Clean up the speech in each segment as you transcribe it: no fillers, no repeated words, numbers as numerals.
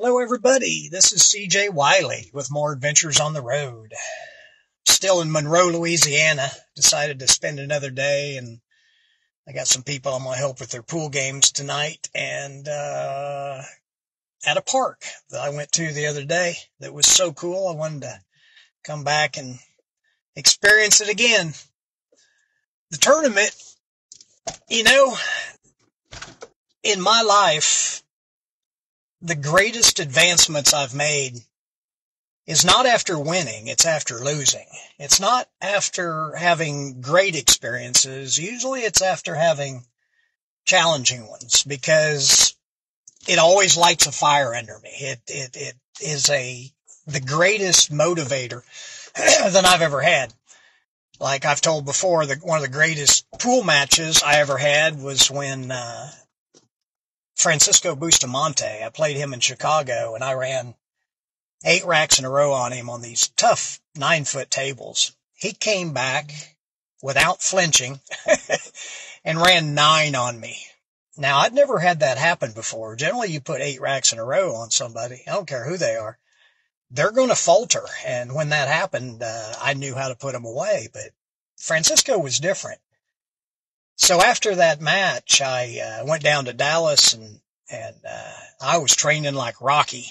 Hello, everybody. This is C.J. Wiley with more adventures on the road. Still in Monroe, Louisiana. Decided to spend another day, and I got some people I'm going to help with their pool games tonight, and at a park that I went to the other day that was so cool. I wanted to come back and experience it again. The tournament, you know, in my life, the greatest advancements I've made is not after winning, it's after losing. It's not after having great experiences. Usually it's after having challenging ones, because it always lights a fire under me. It is the greatest motivator that I've ever had. Like I've told before, one of the greatest pool matches I ever had was when Francisco Bustamante, I played him in Chicago, and I ran 8 racks in a row on him on these tough 9-foot tables. He came back without flinching and ran 9 on me. Now, I'd never had that happen before. Generally, you put 8 racks in a row on somebody. I don't care who they are. They're going to falter. And when that happened, I knew how to put them away. But Francisco was different. So after that match, I went down to Dallas, and I was training like Rocky,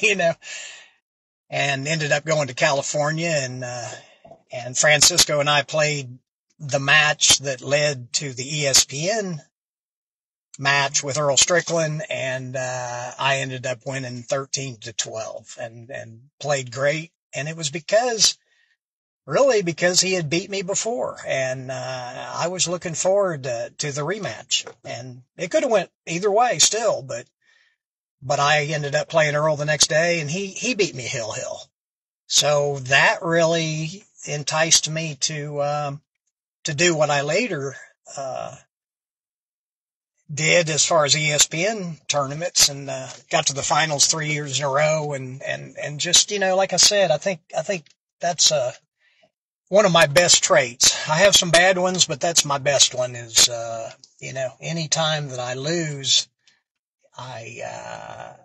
you know, and ended up going to California, and Francisco and I played the match that led to the ESPN match with Earl Strickland. And I ended up winning 13-12 and played great. And it was because he had beat me before, and I was looking forward to the rematch, and it could have went either way still, but I ended up playing Earl the next day, and he beat me hill. So that really enticed me to do what I later did as far as ESPN tournaments, and got to the finals 3 years in a row, and just, you know, like I said, I think that's one of my best traits. I have some bad ones, but that's my best one is, you know, any time that I lose, I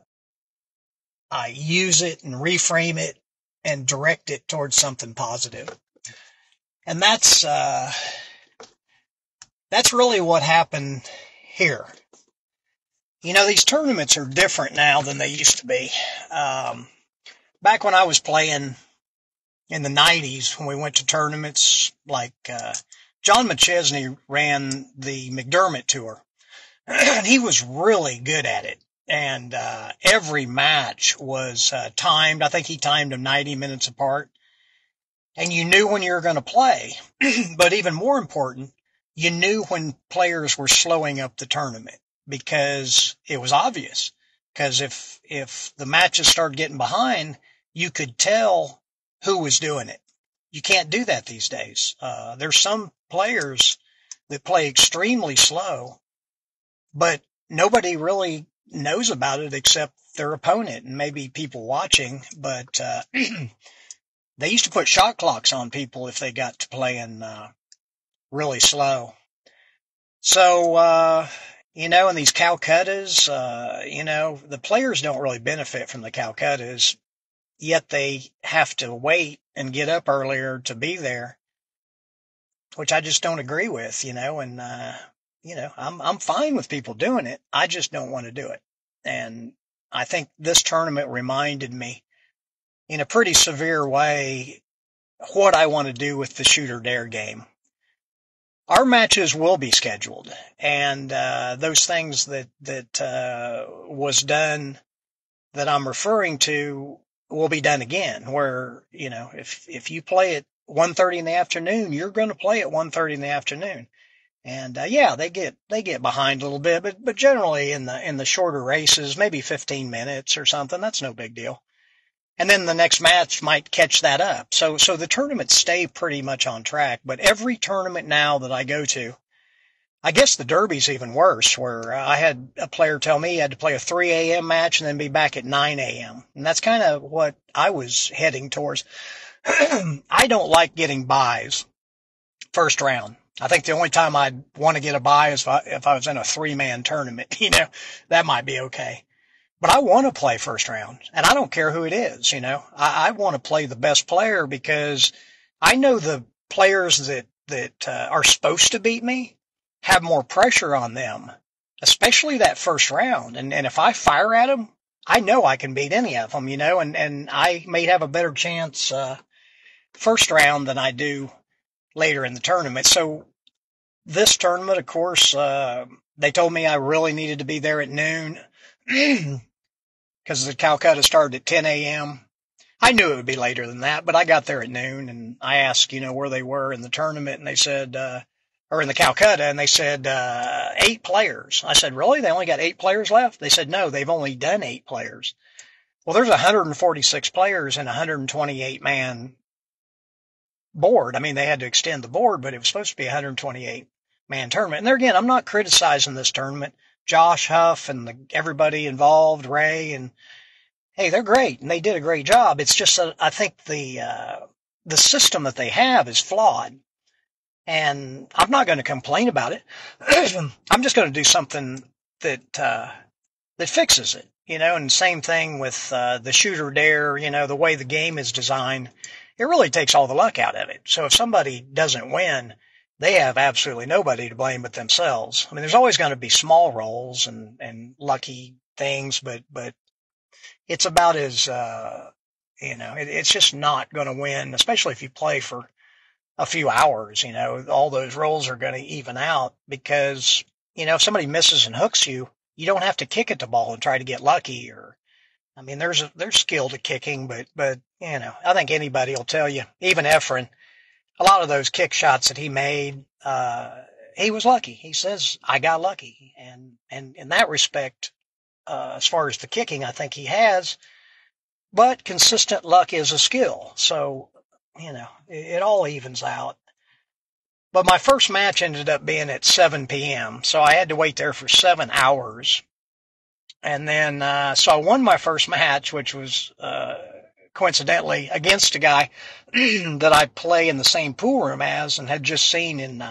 use it and reframe it and direct it towards something positive. And that's really what happened here. You know, these tournaments are different now than they used to be. Back when I was playing in the 90s, when we went to tournaments, like John McChesney ran the McDermott Tour, and he was really good at it. And every match was timed. I think he timed them 90 minutes apart. And you knew when you were going to play. But even more important, you knew when players were slowing up the tournament, because it was obvious. Because if the matches started getting behind, you could tell who was doing it. You can't do that these days. There's some players that play extremely slow, but nobody really knows about it except their opponent and maybe people watching. But they used to put shot clocks on people if they got to playing really slow. So, you know, in these Calcuttas, you know, the players don't really benefit from the Calcuttas. Yet they have to wait and get up earlier to be there, which I just don't agree with, you know, and, you know, I'm fine with people doing it. I just don't want to do it. And I think this tournament reminded me in a pretty severe way what I want to do with the Shooter Dare game. Our matches will be scheduled, and those things that was done that I'm referring to will be done again, where, you know, if you play at 1:30 in the afternoon, you're going to play at 1:30 in the afternoon. And yeah, they get behind a little bit, but generally in the shorter races, maybe 15 minutes or something, that's no big deal. And then the next match might catch that up. So the tournaments stay pretty much on track, but every tournament now that I go to, I guess the Derby's even worse, where I had a player tell me he had to play a 3 a.m. match and then be back at 9 a.m. And that's kind of what I was heading towards. I don't like getting buys first round. I think the only time I'd want to get a buy is if I was in a 3-man tournament. You know, that might be okay. But I want to play first round, and I don't care who it is, you know. I want to play the best player because I know the players that are supposed to beat me have more pressure on them, especially that first round. And if I fire at them, I know I can beat any of them, you know, and I may have a better chance first round than I do later in the tournament. So this tournament, of course, they told me I really needed to be there at noon. Because the Calcutta started at 10 a.m. I knew it would be later than that, but I got there at noon and I asked, you know, where they were in the tournament, and they said, or in the Calcutta, and they said, 8 players. I said, really? They only got 8 players left? They said, no, they've only done 8 players. Well, there's 146 players in a 128-man board. I mean, they had to extend the board, but it was supposed to be a 128-man tournament. And there again, I'm not criticizing this tournament. Josh Huff and everybody involved, Ray, and hey, they're great and they did a great job. It's just that I think the system that they have is flawed, and I'm not going to complain about it. I'm just going to do something that fixes it, you know. And same thing with the Shooter Dare, you know, the way the game is designed, it really takes all the luck out of it. So if somebody doesn't win, they have absolutely nobody to blame but themselves. I mean, there's always going to be small rolls and lucky things, but it's about as, you know, it's just not going to win, especially if you play for a few hours, you know, all those rolls are going to even out because, you know, if somebody misses and hooks you, you don't have to kick at the ball and try to get lucky or, I mean, there's skill to kicking, but, you know, I think anybody will tell you, even Efren. A lot of those kick shots that he made, he was lucky. He says, I got lucky. And in that respect, as far as the kicking, I think he has, but consistent luck is a skill. So, you know, it all evens out. But my first match ended up being at 7 p.m. So I had to wait there for 7 hours. And then, so I won my first match, which was, coincidentally against a guy that I play in the same pool room as and had just seen in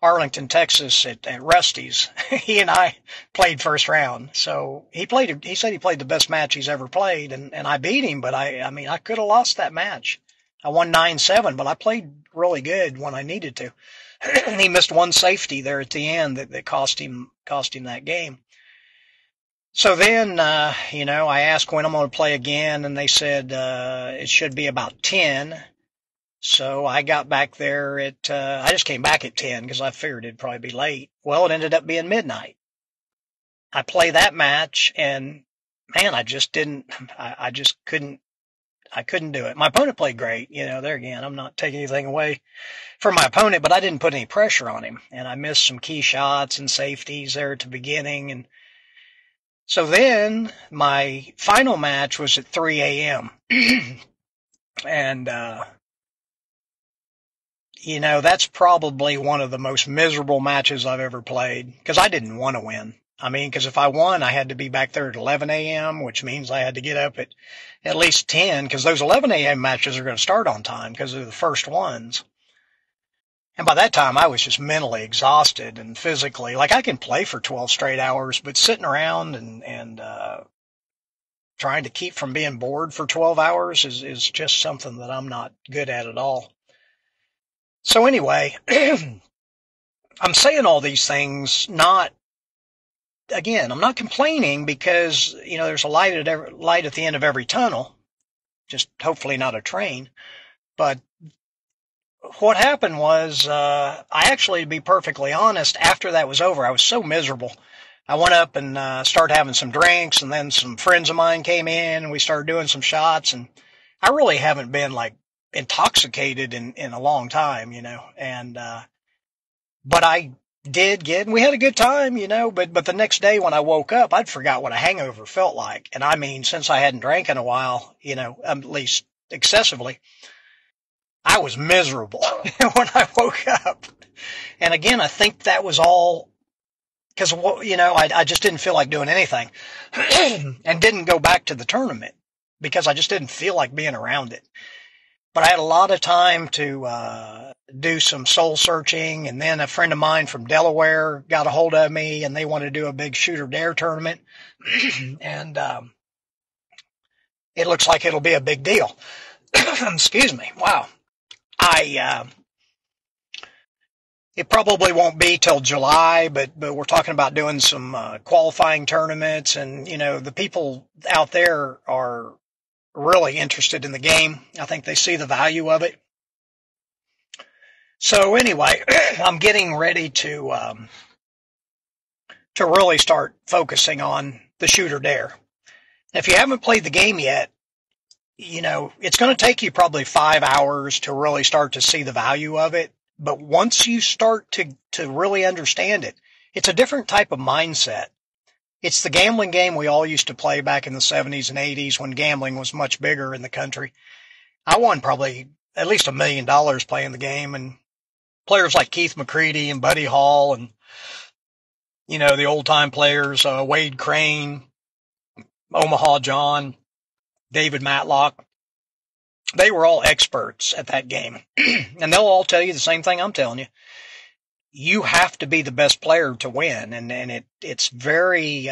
Arlington, Texas at Rusty's. He and I played first round. So he said he played the best match he's ever played, and I beat him, but I mean, I could have lost that match. I won 9-7, but I played really good when I needed to. And he missed one safety there at the end that cost him that game. So then, you know, I asked when I'm going to play again, and they said, it should be about 10. So I got back there I just came back at 10 because I figured it'd probably be late. Well, it ended up being midnight. I play that match and man, I couldn't do it. My opponent played great. You know, there again, I'm not taking anything away from my opponent, but I didn't put any pressure on him, and I missed some key shots and safeties there at the beginning. And so then my final match was at 3 a.m. And, you know, that's probably one of the most miserable matches I've ever played because I didn't want to win. I mean, because if I won, I had to be back there at 11 a.m., which means I had to get up at least 10 because those 11 a.m. matches are going to start on time because they're the first ones. And by that time, I was just mentally exhausted and physically, like I can play for 12 straight hours, but sitting around and trying to keep from being bored for 12 hours is just something that I'm not good at all. So anyway, I'm saying all these things, I'm not complaining because, you know, there's a light at the end of every tunnel, just hopefully not a train, but what happened was, I actually, to be perfectly honest, after that was over, I was so miserable. I went up and started having some drinks, and then some friends of mine came in, and we started doing some shots, and I really haven't been, like, intoxicated in a long time, you know, and, but I did and we had a good time, you know, but the next day when I woke up, I'd forgot what a hangover felt like, and I mean, since I hadn't drank in a while, you know, at least excessively, I was miserable when I woke up. And again, I think that was all because, you know, I just didn't feel like doing anything and didn't go back to the tournament because I just didn't feel like being around it. But I had a lot of time to do some soul searching. And then a friend of mine from Delaware got a hold of me, and they wanted to do a big Shooter Dare tournament. And it looks like it'll be a big deal. Excuse me. Wow. It probably won't be till July, but we're talking about doing some qualifying tournaments, and you know the people out there are really interested in the game. I think they see the value of it. So anyway, I'm getting ready to really start focusing on the Shooter Dare. If you haven't played the game yet, you know it's going to take you probably 5 hours to really start to see the value of it. But once you start to really understand it, it's a different type of mindset. It's the gambling game we all used to play back in the 70s and 80s when gambling was much bigger in the country. I won probably at least $1 million playing the game, and players like Keith McCready and Buddy Hall and, you know, the old-time players, Wade Crane, Omaha John, David Matlock. They were all experts at that game, and they'll all tell you the same thing I'm telling you. You have to be the best player to win, and it's very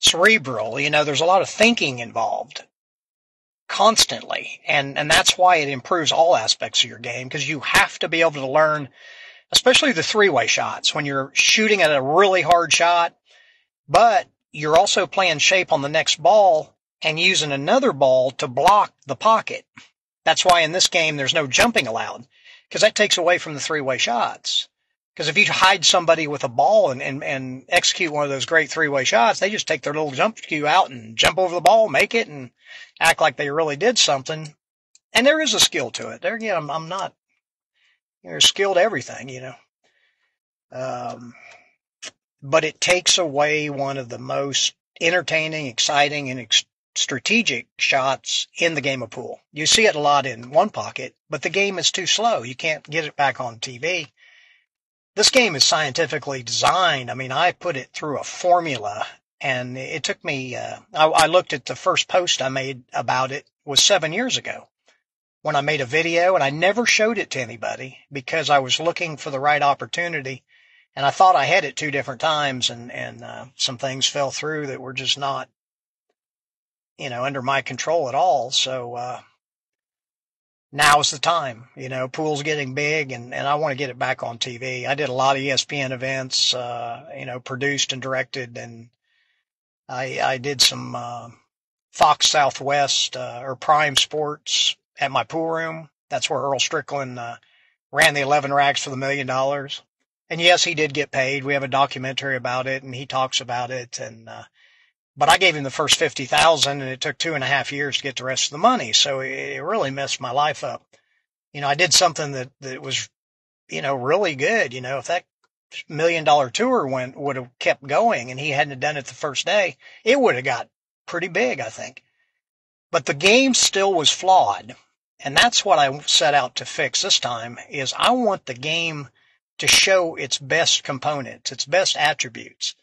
cerebral. You know, there's a lot of thinking involved constantly, and that's why it improves all aspects of your game, because you have to be able to learn, especially the three-way shots, when you're shooting at a really hard shot, but you're also playing shape on the next ball and using another ball to block the pocket. That's why in this game there's no jumping allowed, because that takes away from the three-way shots. Because if you hide somebody with a ball and execute one of those great three-way shots, they just take their little jump cue out and jump over the ball, make it, and act like they really did something. And there is a skill to it. There again, I'm not, you know, skilled everything, you know. But it takes away one of the most entertaining, exciting, and strategic shots in the game of pool. You see it a lot in One Pocket, but the game is too slow. You can't get it back on TV. This game is scientifically designed. I mean, I put it through a formula, and it took me, I looked at the first post I made about it was 7 years ago when I made a video, and I never showed it to anybody because I was looking for the right opportunity, and I thought I had it two different times, and some things fell through that were just not, you know, under my control at all. So now's the time. You know, pool's getting big, and I want to get it back on TV. I did a lot of ESPN events, you know, produced and directed, and I did some Fox Southwest or Prime Sports at my pool room. That's where Earl Strickland ran the 11 racks for the $1 million. And yes, he did get paid. We have a documentary about it, and he talks about it, and but I gave him the first $50,000, and it took 2.5 years to get the rest of the money. So it really messed my life up. You know, I did something that was, you know, really good. You know, if that $1 million tour would have kept going and he hadn't done it the first day, it would have got pretty big, I think. But the game still was flawed. And that's what I set out to fix this time, is I want the game to show its best components, its best attributes.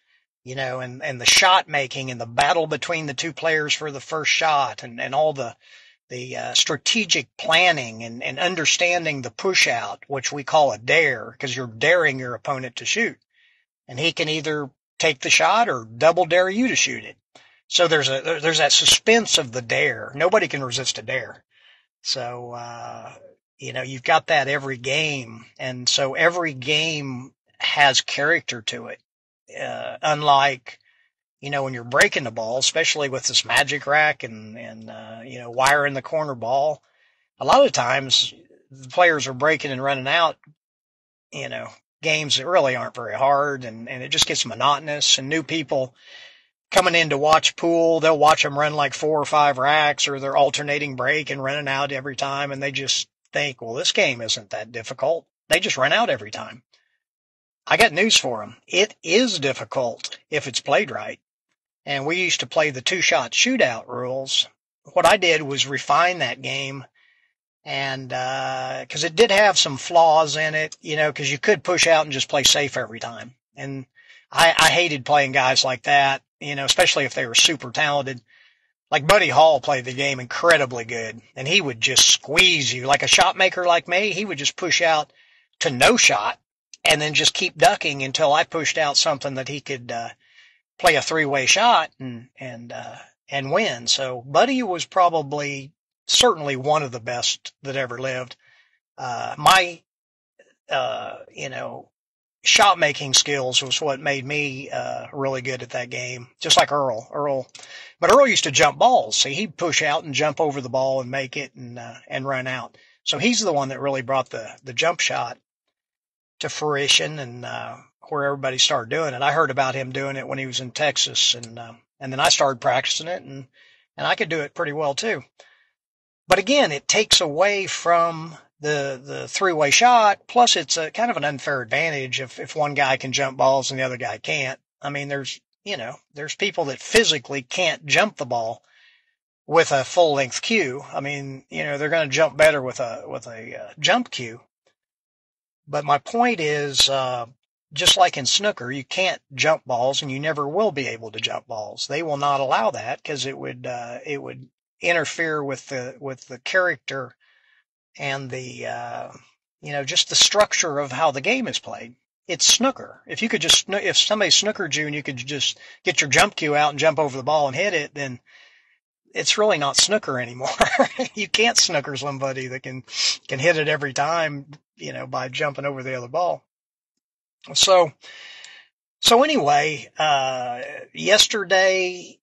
You know, and the shot making and the battle between the two players for the first shot and all the strategic planning and understanding the push out, which we call a dare, because you're daring your opponent to shoot. And he can either take the shot or double dare you to shoot it. So there's that suspense of the dare. Nobody can resist a dare. So, you know, you've got that every game. And so every game has character to it. Unlike, you know, when you're breaking the ball, especially with this magic rack and you know, wiring the corner ball, a lot of times the players are breaking and running out, you know, games that really aren't very hard, and it just gets monotonous, and new people coming in to watch pool, they'll watch them run like 4 or 5 racks, or they're alternating break and running out every time, and they just think, well, this game isn't that difficult. They just run out every time. I got news for them. It is difficult if it's played right. And we used to play the two-shot shootout rules. What I did was refine that game, and because it did have some flaws in it, you know, because you could push out and just play safe every time. And I hated playing guys like that, you know, especially if they were super talented. Like Buddy Hall played the game incredibly good, and he would just squeeze you. Like a shot maker like me, he would just push out to no shot and then just keep ducking until I pushed out something that he could play a three-way shot and win. So Buddy was probably certainly one of the best that ever lived. My shot making skills was what made me really good at that game. Just like Earl. But Earl used to jump balls. See, he'd push out and jump over the ball and make it and run out. So he's the one that really brought the jump shot to fruition and where everybody started doing it. I heard about him doing it when he was in Texas, and then I started practicing it, and I could do it pretty well too. But again, it takes away from the three-way shot, plus it's a kind of an unfair advantage if one guy can jump balls and the other guy can't. I mean, there's people that physically can't jump the ball with a full-length cue. I mean, they're going to jump better with a jump cue. But my point is, just like in snooker, you can't jump balls, and you never will be able to jump balls. They will not allow that because it would interfere with the character and just the structure of how the game is played. It's snooker. If somebody snookered you and you could just get your jump cue out and jump over the ball and hit it, then it's really not snooker anymore. You can't snooker somebody that can hit it every time, by jumping over the other ball. So anyway, yesterday,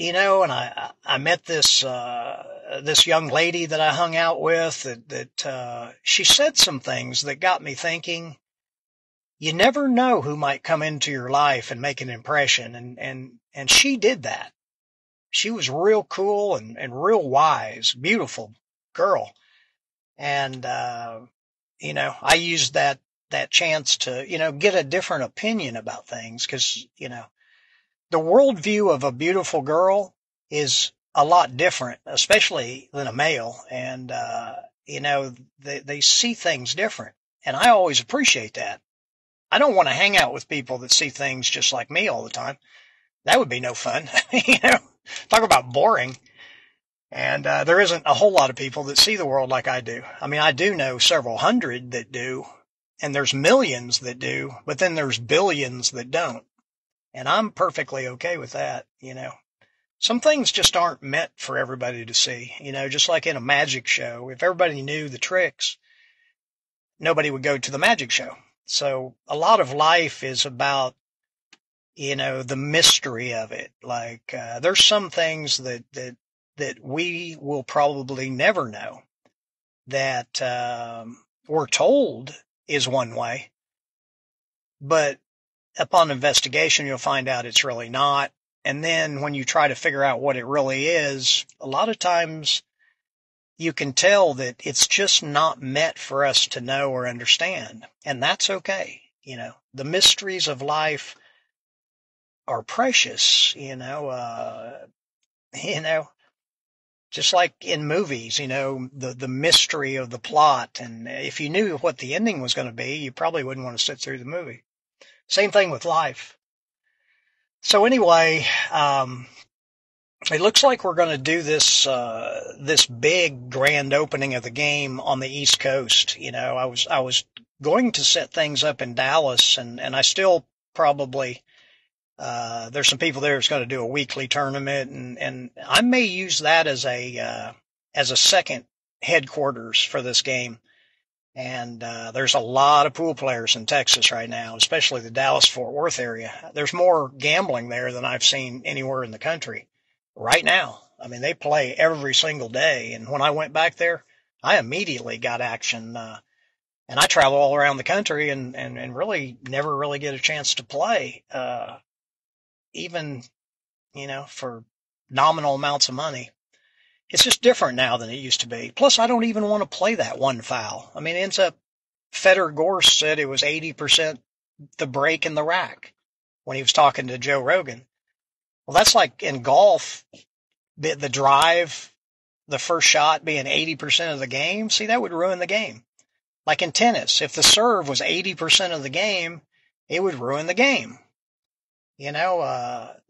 and I met this young lady that I hung out with that she said some things that got me thinking. You never know who might come into your life and make an impression. And she did that. She was real cool and real wise, beautiful girl. And, I used that chance to, get a different opinion about things because, the worldview of a beautiful girl is a lot different, especially than a male. And, they see things different. And I always appreciate that. I don't want to hang out with people that see things just like me all the time. That would be no fun. Talk about boring. And there isn't a whole lot of people that see the world like I do. I mean, I do know several hundred that do, and there's millions that do, but then there's billions that don't. And I'm perfectly okay with that. Some things just aren't meant for everybody to see, just like in a magic show. If everybody knew the tricks, nobody would go to the magic show. So a lot of life is about, the mystery of it. Like, there's some things that we will probably never know that, we're told is one way, but upon investigation, you'll find out it's really not. And then when you try to figure out what it really is, a lot of times you can tell that it's just not meant for us to know or understand. And that's okay. The mysteries of life are precious, just like in movies, the mystery of the plot. And if you knew what the ending was going to be, you probably wouldn't want to sit through the movie. Same thing with life. So anyway, it looks like we're going to do this big grand opening of the game on the East Coast. I was going to set things up in Dallas, and I still probably, there's some people there that's going to do a weekly tournament, and I may use that as a second headquarters for this game. And there's a lot of pool players in Texas right now, especially the Dallas-Fort Worth area. There's more gambling there than I've seen anywhere in the country right now. I mean, they play every single day. And when I went back there, I immediately got action. And I travel all around the country and really never really get a chance to play, even, for nominal amounts of money. It's just different now than it used to be. Plus, I don't even want to play that one foul. I mean, it ends up, Fedor Gorst said it was 80% the break in the rack when he was talking to Joe Rogan. Well, that's like in golf, the drive, the first shot being 80% of the game. See, that would ruin the game. Like in tennis, if the serve was 80% of the game, it would ruin the game. You know,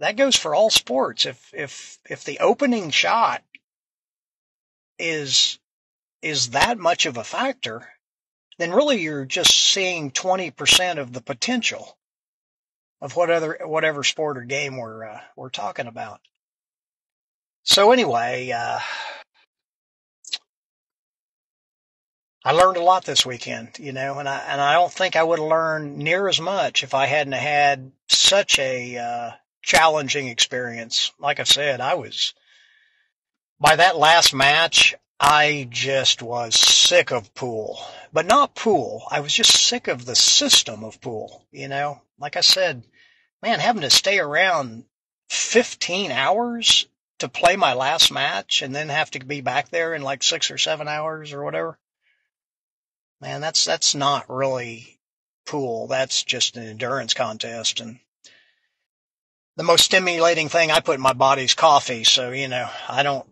that goes for all sports. If the opening shot is that much of a factor, then really you're just seeing 20% of the potential of whatever sport or game we're talking about. So anyway, I learned a lot this weekend, you know, and I don't think I would have learned near as much if I hadn't had such a challenging experience. Like I said, by that last match, I just was sick of pool, but not pool. I was just sick of the system of pool, you know. Like I said, man, having to stay around 15 hours to play my last match and then have to be back there in like 6 or 7 hours or whatever. Man, that's not really pool. That's just an endurance contest. And the most stimulating thing I put in my body is coffee. So, you know, I don't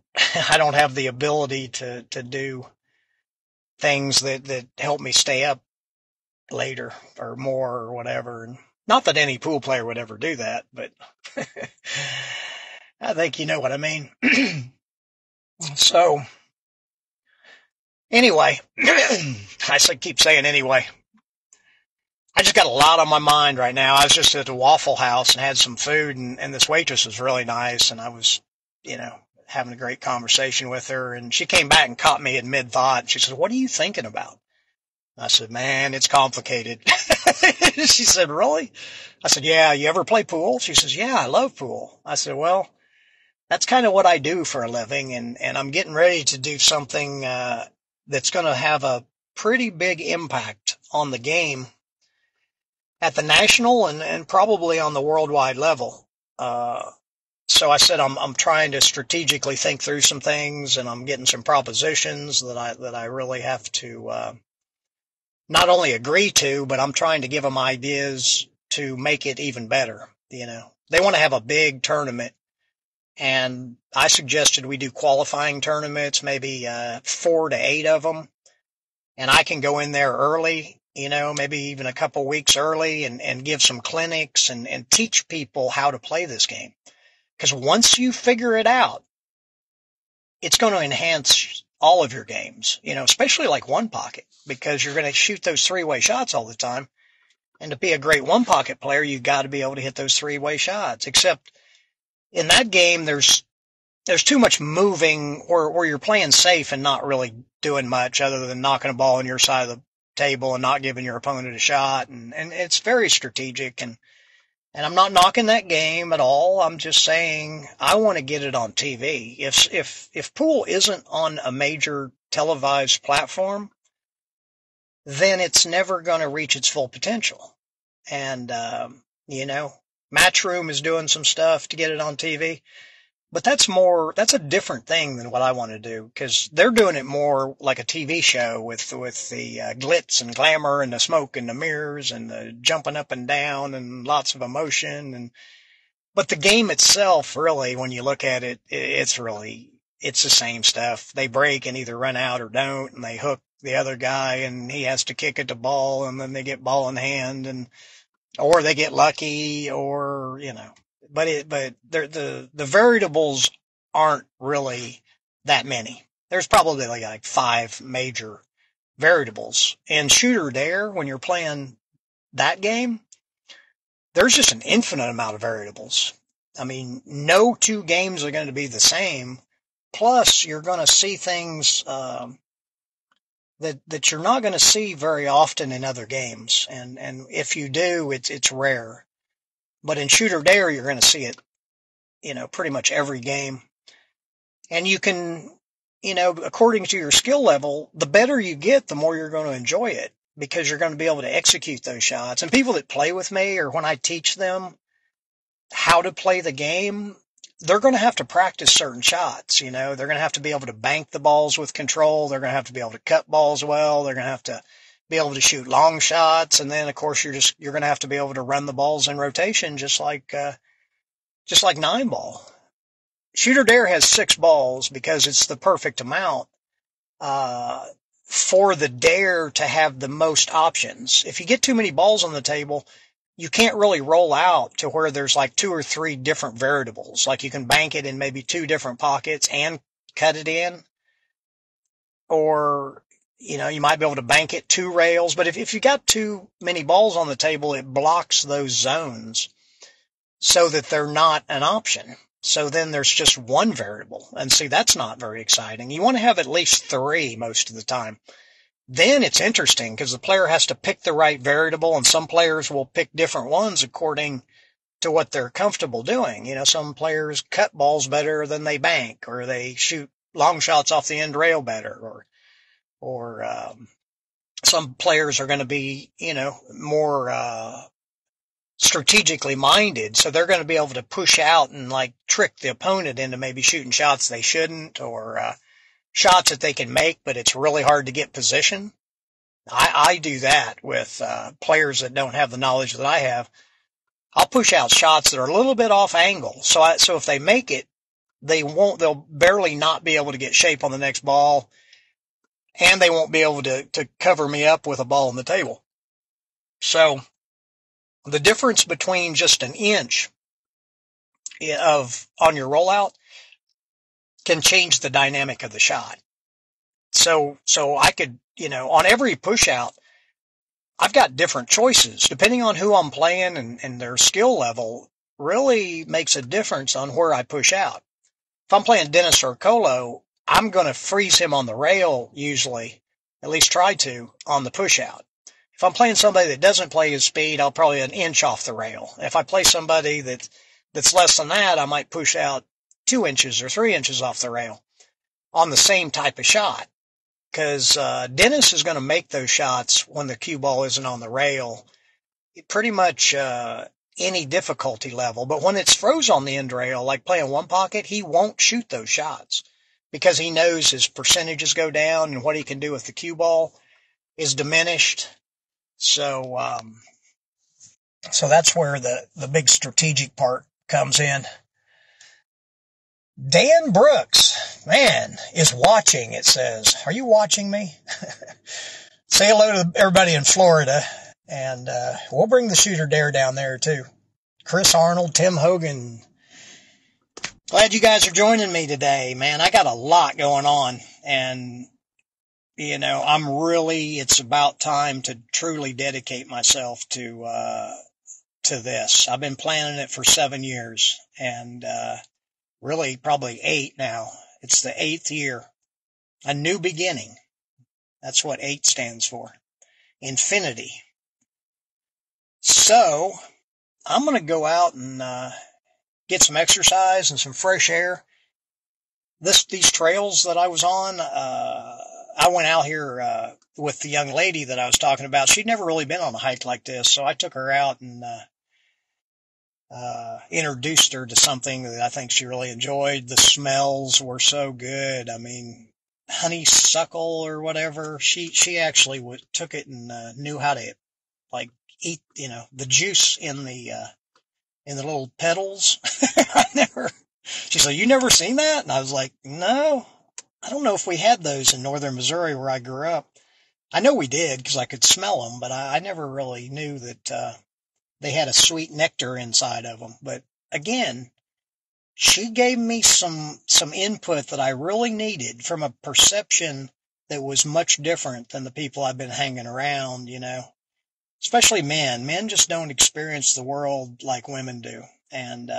have the ability to do things that help me stay up later or more or whatever. And not that any pool player would ever do that, but I think you know what I mean. So anyway, I keep saying anyway. I just got a lot on my mind right now. I was just at the Waffle House and had some food, and this waitress was really nice, and I was, you know, having a great conversation with her, and she came back and caught me in mid-thought. She said, "What are you thinking about?" I said, "Man, it's complicated." She said, "Really?" I said, "Yeah, you ever play pool?" She says, "Yeah, I love pool." I said, "Well, that's kind of what I do for a living, and I'm getting ready to do something that's going to have a pretty big impact on the game at the national and probably on the worldwide level. So I said, I'm trying to strategically think through some things, and I'm getting some propositions that I really have to, not only agree to, but I'm trying to give them ideas to make it even better. You know, they want to have a big tournament. And I suggested we do qualifying tournaments, maybe 4 to 8 of them. And I can go in there early, you know, maybe even a couple weeks early and give some clinics and teach people how to play this game. Because once you figure it out, it's going to enhance all of your games, you know, especially like one pocket, because you're going to shoot those three-way shots all the time. And to be a great one pocket player, you've got to be able to hit those three-way shots, except in that game, there's too much moving or you're playing safe and not really doing much other than knocking a ball on your side of the table and not giving your opponent a shot. And it's very strategic. And I'm not knocking that game at all. I'm just saying I want to get it on TV. If pool isn't on a major televised platform, then it's never going to reach its full potential. And, you know, Matchroom is doing some stuff to get it on TV, but that's a different thing than what I want to do, because they're doing it more like a TV show with the glitz and glamour and the smoke and the mirrors and the jumping up and down and lots of emotion. But the game itself, really, when you look at it, it's the same stuff. They break and either run out or don't, and they hook the other guy and he has to kick at the ball, and then they get ball in hand or they get lucky, or, you know, but the variables aren't really that many. There's probably like 5 major variables. And Shooter Dare, when you're playing that game, there's just an infinite amount of variables. I mean, no two games are going to be the same. Plus, you're going to see things, that you're not going to see very often in other games. And if you do, it's rare. But in Shooter Dare, you're going to see it, you know, pretty much every game. And you can, you know, according to your skill level, the better you get, the more you're going to enjoy it, because you're going to be able to execute those shots. And people that play with me, or when I teach them how to play the game, they're going to have to practice certain shots. You know, they're going to have to be able to bank the balls with control. They're going to have to be able to cut balls well. They're going to have to be able to shoot long shots. And then, of course, you're going to have to be able to run the balls in rotation, just like 9-ball. Shooter Dare has 6 balls because it's the perfect amount, for the dare to have the most options. If you get too many balls on the table, you can't really roll out to where there's like 2 or 3 different variables. Like you can bank it in maybe 2 different pockets and cut it in. Or, you know, you might be able to bank it 2 rails. But if you got too many balls on the table, it blocks those zones so that they're not an option. So then there's just one variable. And see, that's not very exciting. You want to have at least 3 most of the time. Then it's interesting because the player has to pick the right variable, and some players will pick different ones according to what they're comfortable doing. You know, some players cut balls better than they bank, or they shoot long shots off the end rail better, or some players are going to be, you know, more, strategically minded. So they're going to be able to push out and like trick the opponent into maybe shooting shots they shouldn't, or, shots that they can make, but it's really hard to get position. I do that with, players that don't have the knowledge that I have. I'll push out shots that are a little bit off angle. So if they make it, they'll barely not be able to get shape on the next ball, and they won't be able to cover me up with a ball on the table. So the difference between just an inch on your rollout can change the dynamic of the shot. So I could, you know, on every push out, I've got different choices depending on who I'm playing, and their skill level really makes a difference on where I push out. If I'm playing Dennis or Colo, I'm going to freeze him on the rail usually, at least try to, on the push out. If I'm playing somebody that doesn't play his speed, I'll probably an inch off the rail. If I play somebody that's less than that, I might push out 2 inches or 3 inches off the rail on the same type of shot. Because Dennis is going to make those shots when the cue ball isn't on the rail, pretty much any difficulty level. But when it's froze on the end rail, like playing one pocket, he won't shoot those shots because he knows his percentages go down and what he can do with the cue ball is diminished. So that's where the big strategic part comes in. Dan Brooks, man, is watching, it says. Are you watching me? Say hello to everybody in Florida, and we'll bring the Shooter Dare down there, too. Chris Arnold, Tim Hogan. Glad you guys are joining me today, man. I got a lot going on, and, you know, it's about time to truly dedicate myself to this. I've been planning it for 7 years, and, really probably 8 now. It's the 8th year. A new beginning. That's what 8 stands for. Infinity. So I'm going to go out and get some exercise and some fresh air. These trails that I was on, I went out here with the young lady that I was talking about. She'd never really been on a hike like this, so I took her out and introduced her to something that I think she really enjoyed. The smells were so good. I mean, honeysuckle or whatever. She actually took it and knew how to like eat, you know, the juice in the little petals. She said, "You never seen that?" And I was like, "No, I don't know if we had those in northern Missouri where I grew up. I know we did because I could smell them, but I never really knew that, they had a sweet nectar inside of them." But again, she gave me some input that I really needed from a perception that was much different than the people I've been hanging around, you know, especially men. Men just don't experience the world like women do. And,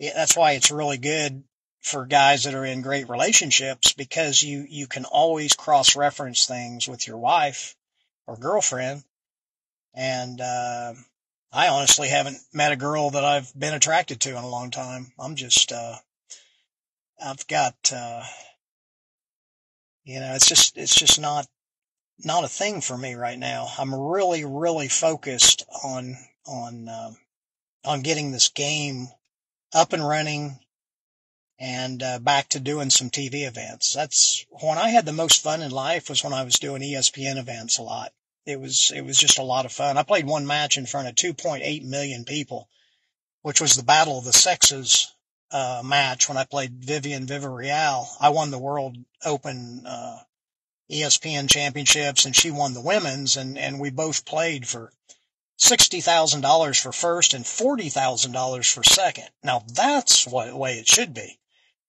that's why it's really good for guys that are in great relationships, because you can always cross-reference things with your wife or girlfriend. And, I honestly haven't met a girl that I've been attracted to in a long time. I'm just, I've got, you know, it's just not a thing for me right now. I'm really, really focused on getting this game up and running and, back to doing some TV events. That's when I had the most fun in life, was when I was doing ESPN events a lot. It was just a lot of fun. I played one match in front of 2.8 million people, which was the Battle of the Sexes match when I played Vivian Villarreal. I won the World Open ESPN championships, and she won the women's, and we both played for $60,000 for first and $40,000 for second. Now that's the way it should be.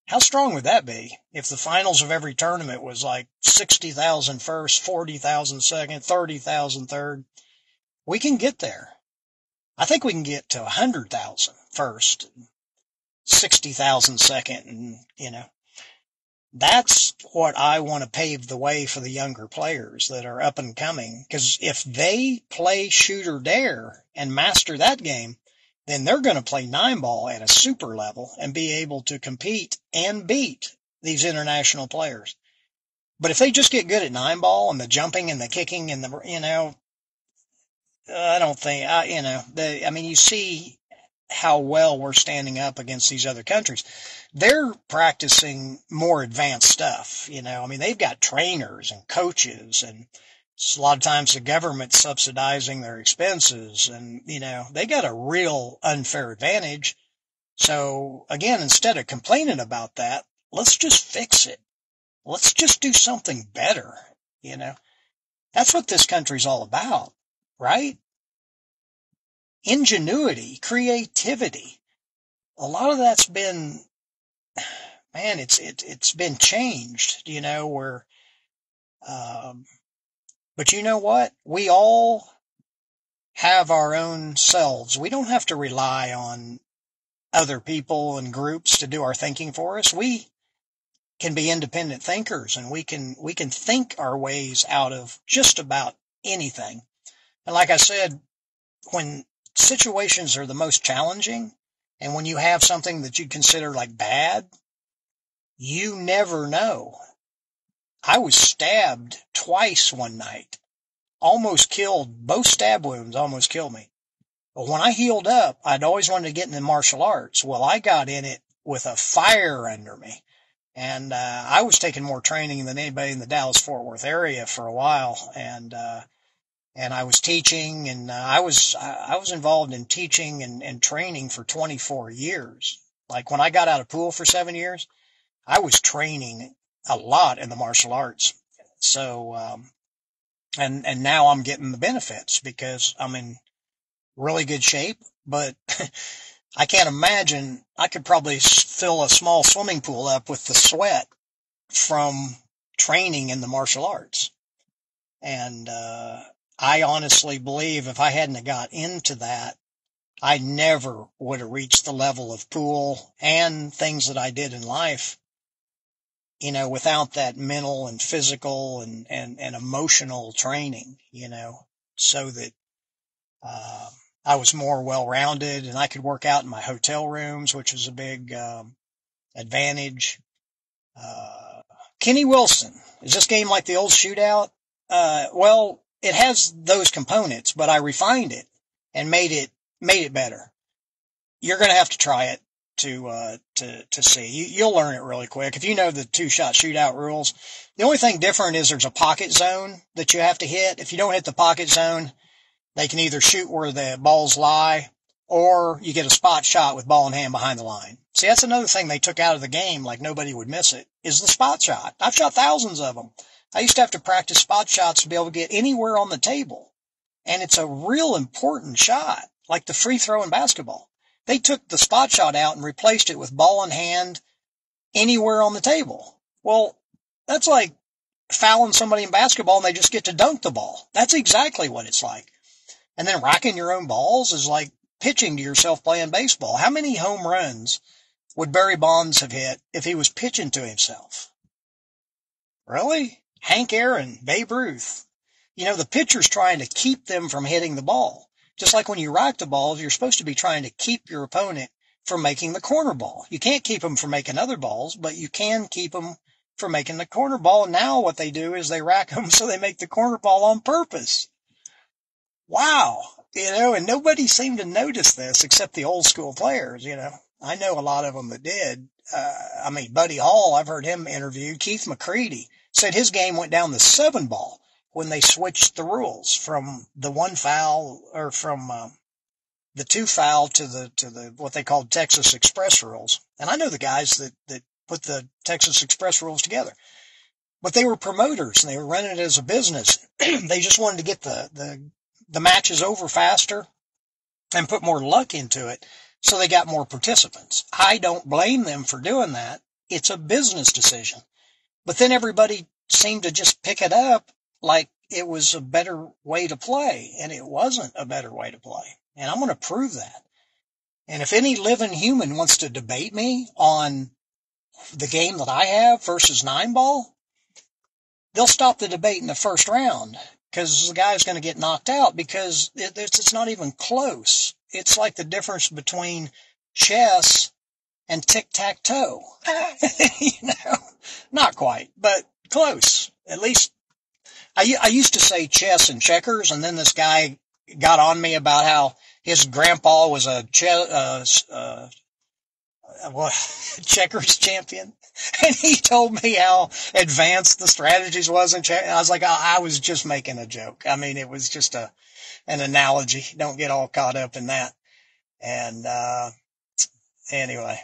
How strong would that be if the finals of every tournament was like $60,000 first, $40,000 second, $30,000 third? We can get there. I think we can get to $100,000 first, $60,000 second, and, you know, that's what I want to pave the way for the younger players that are up and coming. Because if they play shoot or dare and master that game, then they're going to play nine ball at a super level and be able to compete and beat these international players. But if they just get good at nine ball and the jumping and the kicking and the, you know, I don't think, you see how well we're standing up against these other countries. They're practicing more advanced stuff. You know, I mean, they've got trainers and coaches, and a lot of times the government's subsidizing their expenses, and, you know, they got a real unfair advantage. So again, instead of complaining about that, let's just fix it. Let's just do something better. You know, that's what this country's all about, right? Ingenuity, creativity. A lot of that's been, man, it's been changed, you know, where, but you know what? We all have our own selves. We don't have to rely on other people and groups to do our thinking for us. We can be independent thinkers, and we can think our ways out of just about anything. And like I said, when situations are the most challenging, and when you have something that you consider like bad, you never know. I was stabbed twice one night, almost killed. Both stab wounds almost killed me. But when I healed up, I'd always wanted to get into martial arts. Well, I got in it with a fire under me, and I was taking more training than anybody in the Dallas-Fort Worth area for a while, and I was teaching, and I was involved in teaching and training for 24 years. Like when I got out of pool for 7 years, I was training a lot in the martial arts. So, and now I'm getting the benefits because I'm in really good shape, but I can't imagine, I could probably fill a small swimming pool up with the sweat from training in the martial arts. And, I honestly believe if I hadn't got into that, I never would have reached the level of pool and things that I did in life, you know, without that mental and physical and emotional training, you know, so that I was more well-rounded, and I could work out in my hotel rooms, which is a big advantage. Kenny Wilson, is this game like the old shootout? Well, it has those components, but I refined it and made it better. You're going to have to try it to see. You'll learn it really quick. If you know the two-shot shootout rules, the only thing different is there's a pocket zone that you have to hit. If you don't hit the pocket zone, they can either shoot where the balls lie, or you get a spot shot with ball in hand behind the line. See, that's another thing they took out of the game, like nobody would miss it, is the spot shot. I've shot thousands of them. I used to have to practice spot shots to be able to get anywhere on the table. And it's a real important shot, like the free throw in basketball. They took the spot shot out and replaced it with ball in hand anywhere on the table. Well, that's like fouling somebody in basketball and they just get to dunk the ball. That's exactly what it's like. And then racking your own balls is like pitching to yourself playing baseball. How many home runs would Barry Bonds have hit if he was pitching to himself? Really? Hank Aaron, Babe Ruth, you know, the pitcher's trying to keep them from hitting the ball. Just like when you rack the balls, you're supposed to be trying to keep your opponent from making the corner ball. You can't keep them from making other balls, but you can keep them from making the corner ball. Now what they do is they rack them so they make the corner ball on purpose. Wow. You know, and nobody seemed to notice this except the old school players, you know. I know a lot of them that did. Buddy Hall, I've heard him interviewed. Keith McCready said his game went down the 7 ball when they switched the rules from the 1 foul or from the 2 foul to the what they called Texas Express rules. And I know the guys that put the Texas Express rules together, but they were promoters and they were running it as a business. They just wanted to get the the matches over faster and put more luck into it, so they got more participants. I don't blame them for doing that. It's a business decision. But then everybody seemed to just pick it up like it was a better way to play, and it wasn't a better way to play. And I'm going to prove that. And if any living human wants to debate me on the game that I have versus 9-ball, they'll stop the debate in the first round because the guy's going to get knocked out because it's not even close. It's like the difference between chess and tic-tac-toe. Not quite, but close. At least I used to say chess and checkers, and then this guy got on me about how his grandpa was a checkers champion, and he told me how advanced the strategies was in checkers. I was like, I was just making a joke. I mean, it was just an analogy. Don't get all caught up in that. And anyway,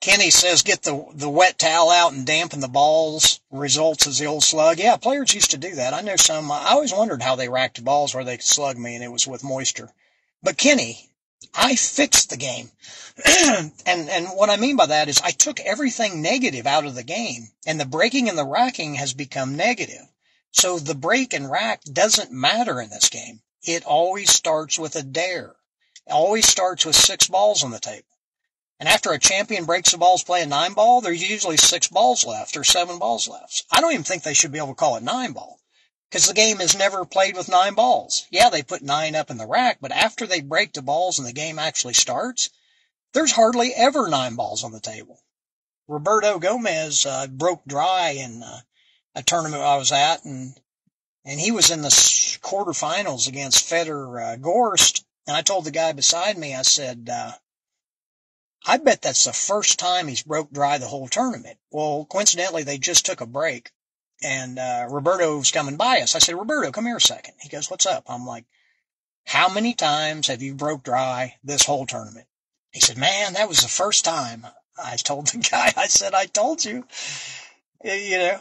Kenny says, get the wet towel out and dampen the balls. Results as the old slug. Yeah, players used to do that. I know some. I always wondered how they racked balls where they could slug me, and it was with moisture. But Kenny, I fixed the game. and what I mean by that is I took everything negative out of the game, and the breaking and the racking has become negative. So the break and rack doesn't matter in this game. It always starts with a dare. It always starts with 6 balls on the table. And after a champion breaks the balls, play a 9-ball, there's usually 6 balls left or 7 balls left. I don't even think they should be able to call it 9-ball because the game is never played with 9 balls. Yeah, they put 9 up in the rack, but after they break the balls and the game actually starts, there's hardly ever 9 balls on the table. Roberto Gomez broke dry in a tournament I was at, and he was in the quarterfinals against Fedor Gorst, and I told the guy beside me, I said, I bet that's the first time he's broke dry the whole tournament. Well, coincidentally, they just took a break, and Roberto's coming by us. I said, Roberto, come here a second. He goes, what's up? I'm like, how many times have you broke dry this whole tournament? He said, man, that was the first time. I told the guy, I said, I told you. You know,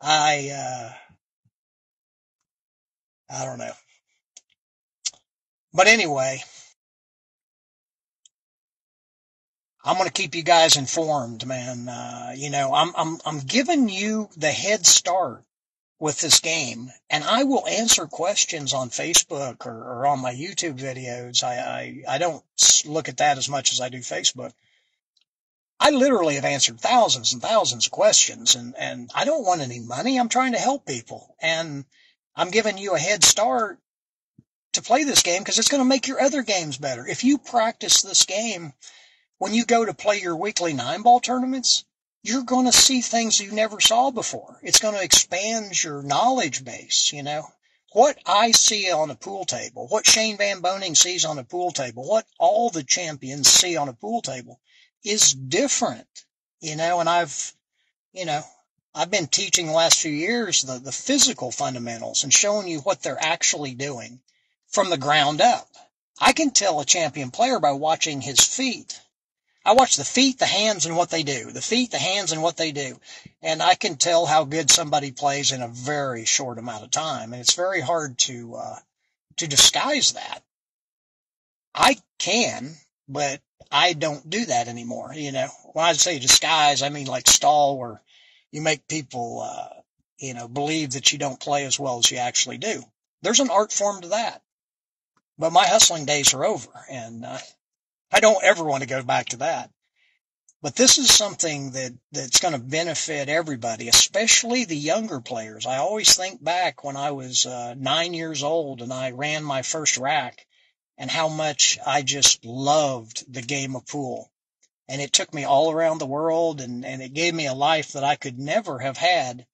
I don't know. But anyway, I'm going to keep you guys informed, man. I'm giving you the head start with this game, and I will answer questions on Facebook or on my YouTube videos. I don't look at that as much as I do Facebook. I literally have answered thousands and thousands of questions, and I don't want any money. I'm trying to help people, and I'm giving you a head start to play this game because it's going to make your other games better. If you practice this game, when you go to play your weekly 9-ball tournaments, you're going to see things you never saw before. It's going to expand your knowledge base, you know. What I see on a pool table, what Shane Van Boning sees on a pool table, what all the champions see on a pool table is different, you know. And I've been teaching the last few years the physical fundamentals and showing you what they're actually doing from the ground up. I can tell a champion player by watching his feet. I watch the feet, the hands, and what they do. The feet, the hands, and what they do. And I can tell how good somebody plays in a very short amount of time. And it's very hard to disguise that. I can, but I don't do that anymore. You know, when I say disguise, I mean like stall, where you make people, believe that you don't play as well as you actually do. There's an art form to that. But my hustling days are over, and I don't ever want to go back to that. But this is something that's going to benefit everybody, especially the younger players. I always think back when I was 9 years old and I ran my first rack and how much I just loved the game of pool. And it took me all around the world, and it gave me a life that I could never have had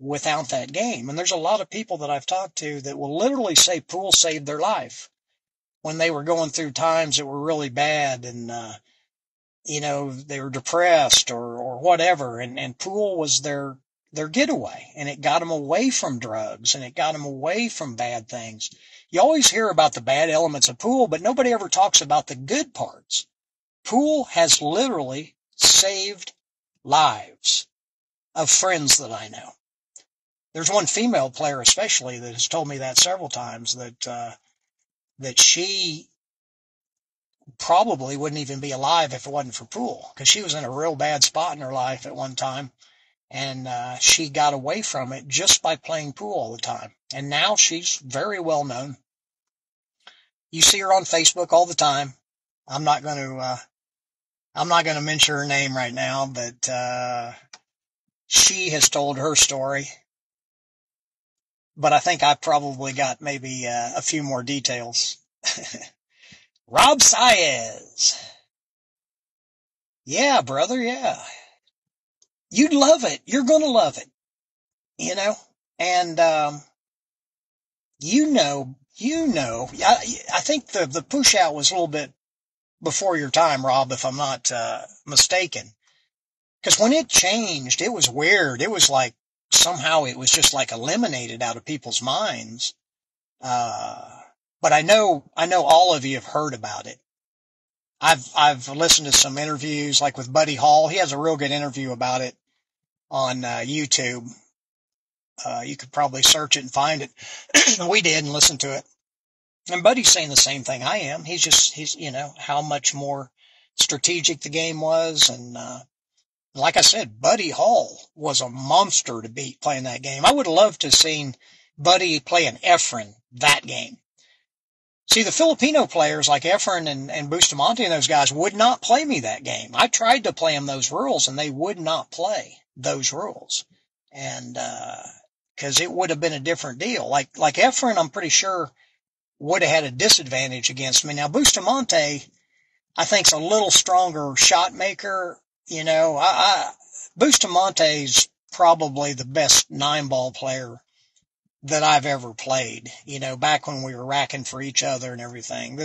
without that game. And there's a lot of people that I've talked to that will literally say pool saved their life when they were going through times that were really bad and, they were depressed or whatever. And pool was their getaway, and it got them away from drugs, and it got them away from bad things. You always hear about the bad elements of pool, but nobody ever talks about the good parts. Pool has literally saved lives of friends that I know. there's one female player especially that has told me that several times, that that she probably wouldn't even be alive if it wasn't for pool, because she was in a real bad spot in her life at one time, and she got away from it just by playing pool all the time. And now she's very well known. You see her on Facebook all the time. I'm not going to mention her name right now, but she has told her story. But I think I probably got maybe a few more details. Rob Saez. Yeah, brother, yeah. You'd love it. You're going to love it. You know? And, I think the push out was a little bit before your time, Rob, if I'm not mistaken. Because when it changed, it was weird. It was like, somehow it was just like eliminated out of people's minds. But I know all of you have heard about it. I've listened to some interviews, like with Buddy Hall. He has a real good interview about it on YouTube. You could probably search it and find it. We did and listened to it. And Buddy's saying the same thing I am. He's you know, how much more strategic the game was. And like I said, Buddy Hall was a monster to beat playing that game. I would have loved to have seen Buddy play an Efren that game. See, the Filipino players like Efren and Bustamante and those guys would not play me that game. I tried to play them those rules, and they would not play those rules. And, cause it would have been a different deal. Like Efren, I'm pretty sure would have had a disadvantage against me. Now, Bustamante, I think's a little stronger shot maker. You know, Bustamante's probably the best 9-ball player that I've ever played, you know, back when we were racking for each other and everything.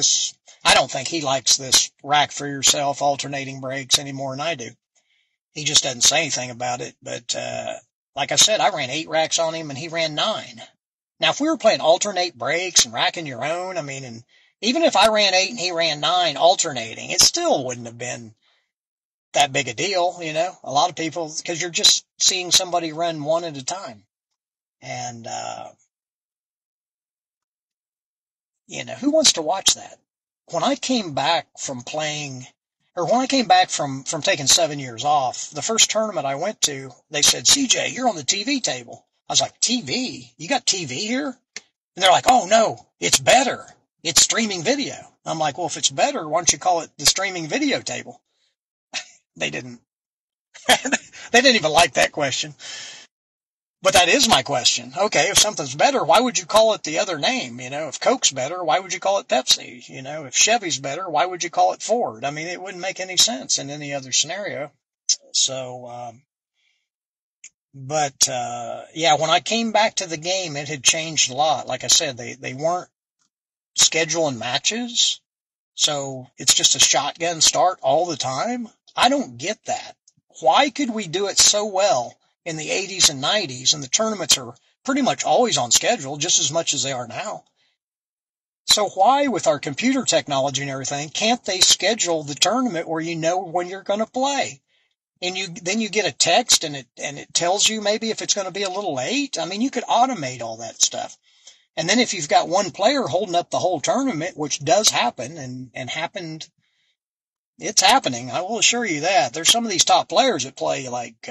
I don't think he likes this rack for yourself alternating breaks any more than I do. He just doesn't say anything about it. But, like I said, I ran 8 racks on him and he ran 9. Now, if we were playing alternate breaks and racking your own, I mean, and even if I ran 8 and he ran 9 alternating, it still wouldn't have been that big a deal, you know, a lot of people, because you're just seeing somebody run one at a time. And, you know, who wants to watch that? When I came back from playing, or when I came back from taking 7 years off, the first tournament I went to, they said, CJ, you're on the TV table. I was like, TV? You got TV here? And they're like, oh no, it's better. It's streaming video. I'm like, well, if it's better, why don't you call it the streaming video table? They didn't. They didn't even like that question. But that is my question. Okay, if something's better, why would you call it the other name? You know, if Coke's better, why would you call it Pepsi? You know, if Chevy's better, why would you call it Ford? I mean, it wouldn't make any sense in any other scenario. So, yeah, when I came back to the game, it had changed a lot. Like I said, they weren't scheduling matches. So it's just a shotgun start all the time. I don't get that. Why could we do it so well in the 80s and 90s, and the tournaments are pretty much always on schedule, just as much as they are now? So why, with our computer technology and everything, can't they schedule the tournament where you know when you're going to play? And then you get a text, and it tells you maybe if it's going to be a little late. I mean, you could automate all that stuff. And then if you've got one player holding up the whole tournament, which does happen, and happened... It's happening. I will assure you that. There's some of these top players that play like,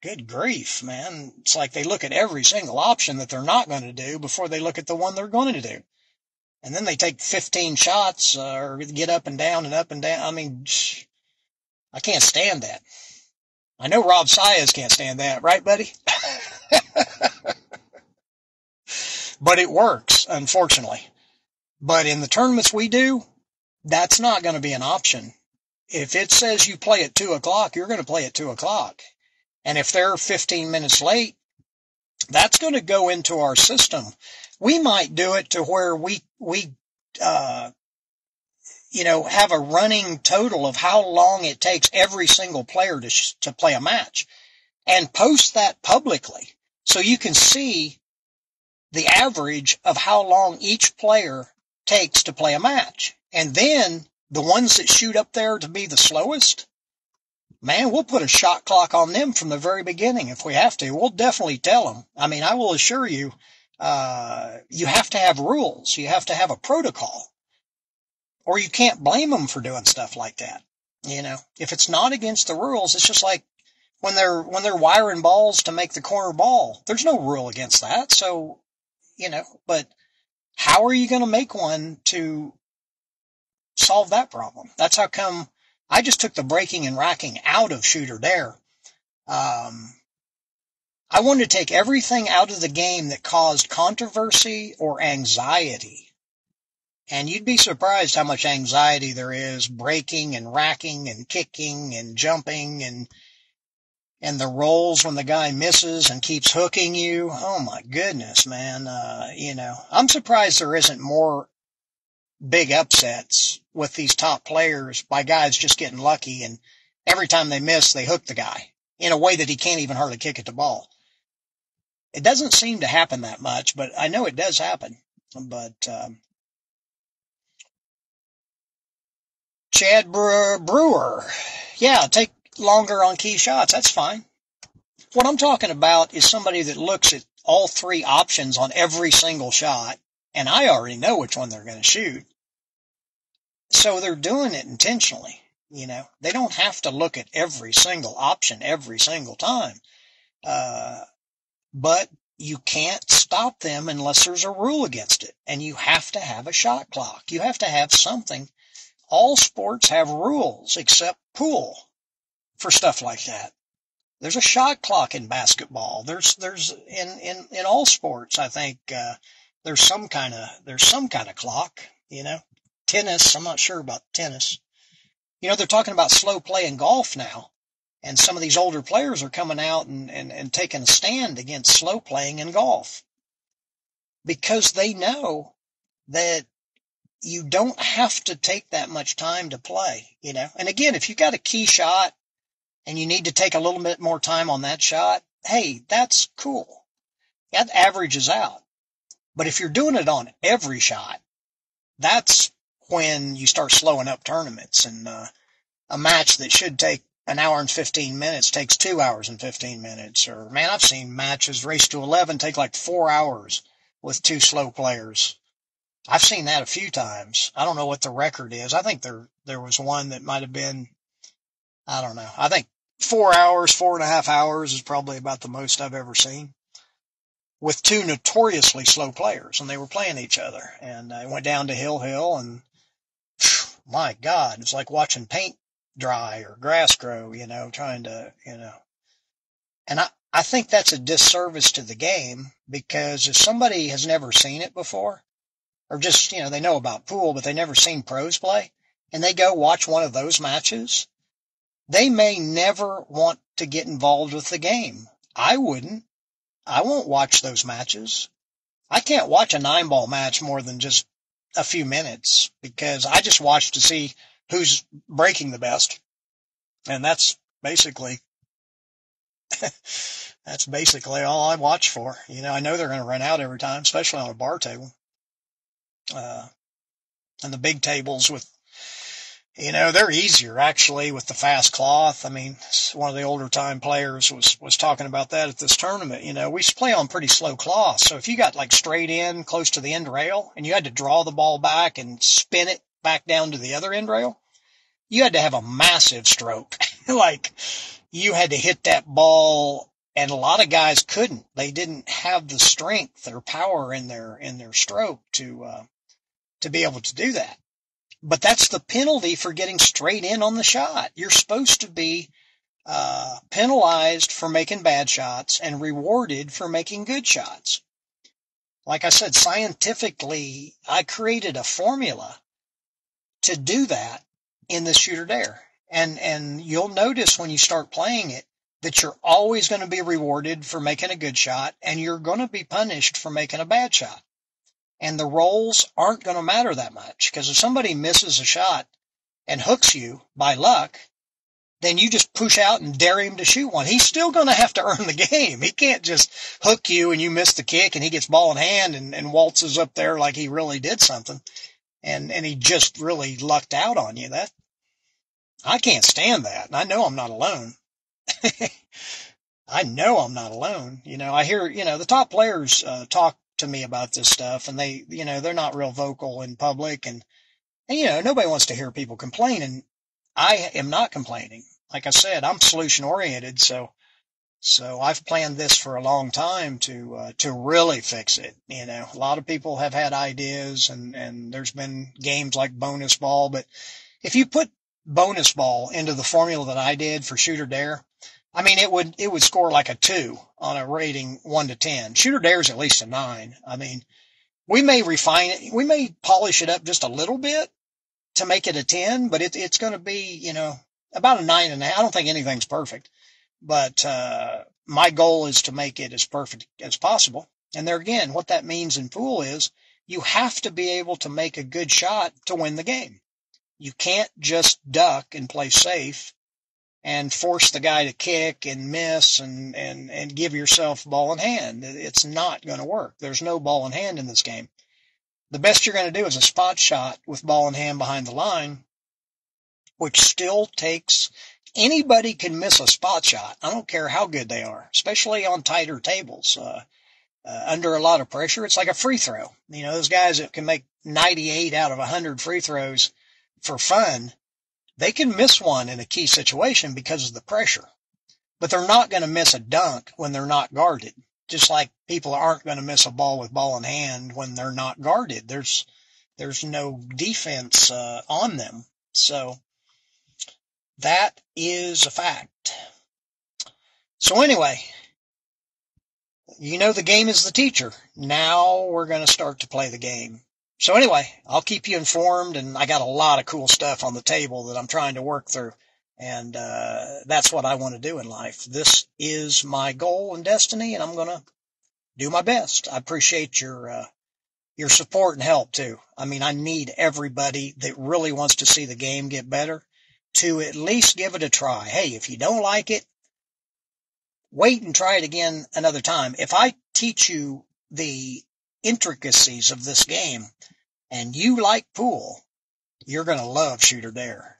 good grief, man. It's like they look at every single option that they're not going to do before they look at the one they're going to do. And then they take 15 shots or get up and down and up and down. I mean, I can't stand that. I know Rob Saez can't stand that, right, buddy? But it works, unfortunately. But in the tournaments we do, that's not going to be an option. If it says you play at 2:00, you're going to play at 2:00. And if they're 15 minutes late, that's going to go into our system. We might do it to where we have a running total of how long it takes every single player to play a match, and post that publicly so you can see the average of how long each player takes to play a match. And then the ones that shoot up there to be the slowest, man, we'll put a shot clock on them from the very beginning. If we have to, we'll definitely tell them. I mean, I will assure you, you have to have rules. You have to have a protocol, or you can't blame them for doing stuff like that. You know, if it's not against the rules, it's just like when they're wiring balls to make the corner ball, there's no rule against that. So, you know, but how are you going to make one to solve that problem? That's how come I just took the breaking and racking out of Shoot or Dare. I wanted to take everything out of the game that caused controversy or anxiety. And you'd be surprised how much anxiety there is breaking and racking and kicking and jumping and the rolls when the guy misses and keeps hooking you. Oh my goodness, man. You know, I'm surprised there isn't more big upsets with these top players by guys just getting lucky. And every time they miss, they hook the guy in a way that he can't even hardly kick at the ball. It doesn't seem to happen that much, but I know it does happen. But, Chad Brewer. Yeah, take longer on key shots. That's fine. What I'm talking about is somebody that looks at all three options on every single shot, and I already know which one they're going to shoot. So they're doing it intentionally. You know, they don't have to look at every single option every single time. But you can't stop them unless there's a rule against it, and you have to have a shot clock. You have to have something. All sports have rules except pool for stuff like that. There's a shot clock in basketball. There's in all sports, I think, there's some kind of clock, you know, tennis. I'm not sure about tennis. You know, they're talking about slow play in golf now. And some of these older players are coming out and taking a stand against slow playing in golf because they know that you don't have to take that much time to play, you know. And again, if you got a key shot and you need to take a little bit more time on that shot, hey, that's cool. That averages out. But if you're doing it on every shot, that's when you start slowing up tournaments. And a match that should take an hour and 15 minutes takes 2 hours and 15 minutes. Or, man, I've seen matches, race to 11, take like 4 hours with two slow players. I've seen that a few times. I don't know what the record is. I think there was one that might have been, I don't know. I think 4 hours, 4.5 hours is probably about the most I've ever seen with two notoriously slow players, and they were playing each other, and it went down to hill, and phew, my God, it's like watching paint dry or grass grow, you know, trying to, you know, and I think that's a disservice to the game, because if somebody has never seen it before, or just, you know, they know about pool, but they never seen pros play, and they go watch one of those matches, they may never want to get involved with the game. I wouldn't. I won't watch those matches. I can't watch a 9-ball match more than just a few minutes, because I just watch to see who's breaking the best. And that's basically, all I watch for. You know, I know they're going to run out every time, especially on a bar table. And the big tables with, you know, they're easier actually with the fast cloth. I mean, one of the older time players was talking about that at this tournament. You know, we play on pretty slow cloth. So if you got like straight in close to the end rail and you had to draw the ball back and spin it back down to the other end rail, you had to have a massive stroke. Like you had to hit that ball. And a lot of guys couldn't. They didn't have the strength or power in their stroke to be able to do that. But that's the penalty for getting straight in on the shot. You're supposed to be penalized for making bad shots and rewarded for making good shots. Like I said, scientifically, I created a formula to do that in the Shoot or Dare. And you'll notice when you start playing it, that you're always going to be rewarded for making a good shot, and you're going to be punished for making a bad shot. And the rolls aren't going to matter that much, because if somebody misses a shot and hooks you by luck, then you just push out and dare him to shoot one. He's still going to have to earn the game. He can't just hook you and you miss the kick and he gets ball in hand and waltzes up there like he really did something. And he just really lucked out on you. That I can't stand that. And I know I'm not alone. I know I'm not alone. You know, I hear, you know, the top players talk to me about this stuff, and they, you know, they're not real vocal in public, and you know, nobody wants to hear people complain, and I am not complaining. Like I said, I'm solution oriented. So I've planned this for a long time to really fix it. You know, a lot of people have had ideas, and there's been games like bonus ball, but if you put bonus ball into the formula that I did for Shooter Dare, I mean, it would score like a 2 on a rating 1 to 10. Shooter Dare's at least a 9. I mean, we may refine it. We may polish it up just a little bit to make it a 10, but it's going to be, you know, about a 9.5. I don't think anything's perfect, but, my goal is to make it as perfect as possible. And there again, what that means in pool is you have to be able to make a good shot to win the game. You can't just duck and play safe and force the guy to kick and miss and give yourself ball in hand. It's not going to work. There's no ball in hand in this game. The best you're going to do is a spot shot with ball in hand behind the line, which still takes, anybody can miss a spot shot. I don't care how good they are, especially on tighter tables, under a lot of pressure. It's like a free throw. You know, those guys that can make 98 out of 100 free throws for fun, they can miss one in a key situation because of the pressure, but they're not going to miss a dunk when they're not guarded. Just like people aren't going to miss a ball with ball in hand when they're not guarded. There's no defense on them. So that is a fact. So anyway, you know, the game is the teacher. Now we're going to start to play the game. So anyway, I'll keep you informed, and I got a lot of cool stuff on the table that I'm trying to work through, and that's what I want to do in life. This is my goal and destiny, and I'm going to do my best. I appreciate your support and help, too. I mean, I need everybody that really wants to see the game get better to at least give it a try. Hey, if you don't like it, wait and try it again another time. If I teach you the intricacies of this game and you like pool, you're going to love Shooter Dare.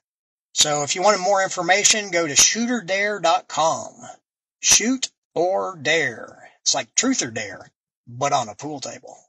So if you wanted more information, go to ShootorDare.com. Shoot or Dare. It's like Truth or Dare, but on a pool table.